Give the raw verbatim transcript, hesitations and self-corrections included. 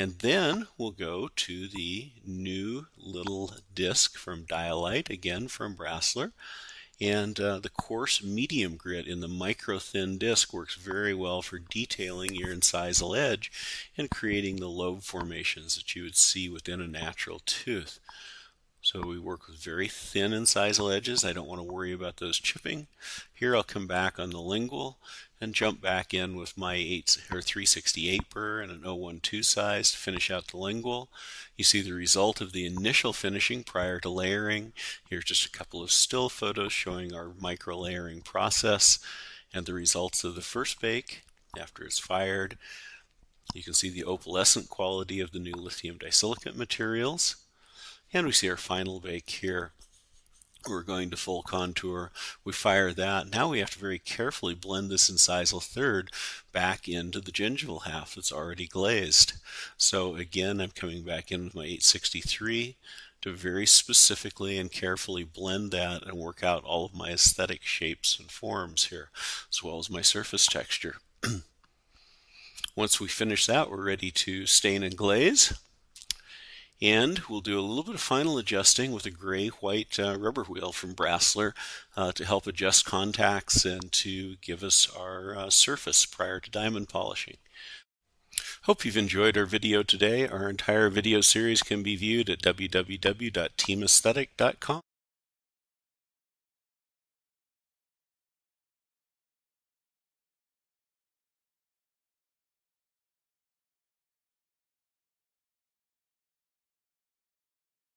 And then we'll go to the new little disc from Dialite, again from Brasseler. And uh, the coarse medium grit in the micro-thin disc works very well for detailing your incisal edge and creating the lobe formations that you would see within a natural tooth. So we work with very thin incisal edges. I don't want to worry about those chipping. Here I'll come back on the lingual and jump back in with my three sixty-eight burr and an oh one two size to finish out the lingual. You see the result of the initial finishing prior to layering. Here's just a couple of still photos showing our micro layering process and the results of the first bake after it's fired. You can see the opalescent quality of the new lithium disilicate materials. And we see our final bake here. We're going to full contour. We fire that. Now we have to very carefully blend this incisal third back into the gingival half that's already glazed. So again, I'm coming back in with my eight sixty-three to very specifically and carefully blend that and work out all of my aesthetic shapes and forms here, as well as my surface texture. Once we finish that, we're ready to stain and glaze. And we'll do a little bit of final adjusting with a gray-white uh, rubber wheel from Brasseler uh, to help adjust contacts and to give us our uh, surface prior to diamond polishing. Hope you've enjoyed our video today. Our entire video series can be viewed at w w w dot team aesthetic dot com.